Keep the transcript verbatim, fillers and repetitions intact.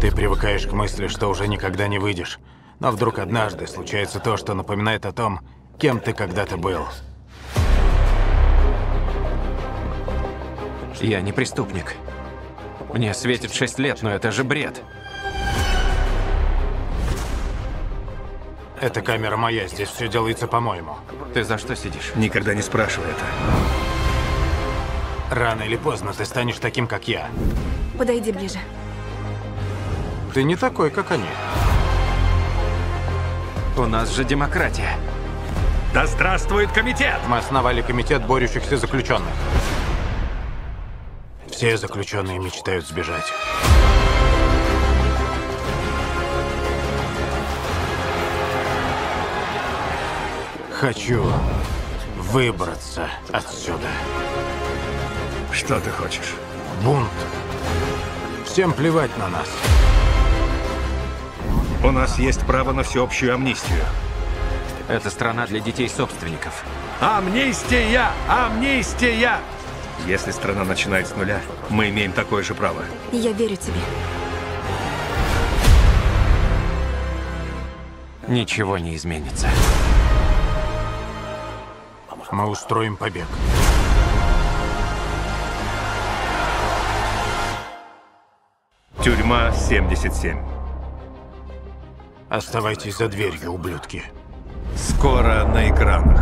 Ты привыкаешь к мысли, что уже никогда не выйдешь. Но вдруг однажды случается то, что напоминает о том, кем ты когда-то был. Я не преступник. Мне светит шесть лет, но это же бред. Эта камера моя, здесь все делается по-моему. Ты за что сидишь? Никогда не спрашивай это. Рано или поздно ты станешь таким, как я. Подойди ближе. Ты не такой, как они. У нас же демократия. Да здравствует комитет! Мы основали комитет борющихся заключенных. Все заключенные мечтают сбежать. Хочу выбраться отсюда. Что ты хочешь? Бунт. Всем плевать на нас. У нас есть право на всеобщую амнистию. Это страна для детей собственников. Амнистия! Амнистия! Если страна начинает с нуля, мы имеем такое же право. Я верю тебе. Ничего не изменится. Мы устроим побег. Тюрьма семьдесят семь. Оставайтесь за дверью, ублюдки. Скоро на экранах.